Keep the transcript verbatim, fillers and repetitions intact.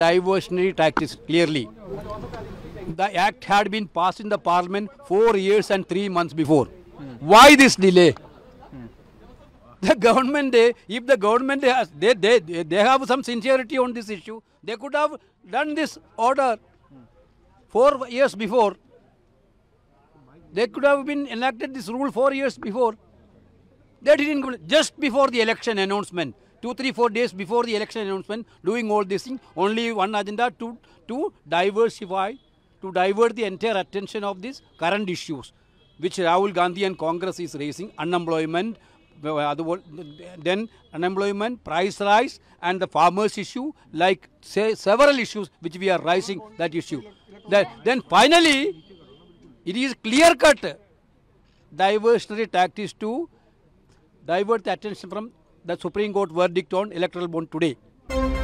diversionary tactics clearly. The act had been passed in the parliament four years and three months before. Mm. Why this delay? Mm. The government, they, if the government has, they, they, they have some sincerity on this issue, they could have done this order mm. four years before. They could have been enacted this rule four years before. They didn't, just before the election announcement, two, three, four days before the election announcement, doing all this thing, only one agenda to, to diversify, to divert the entire attention of these current issues, which Rahul Gandhi and Congress is raising, unemployment, then unemployment, price rise, and the farmers issue, like say several issues which we are raising that issue. Then finally, it is clear-cut diversionary tactics to divert the attention from the Supreme Court verdict on electoral bond today.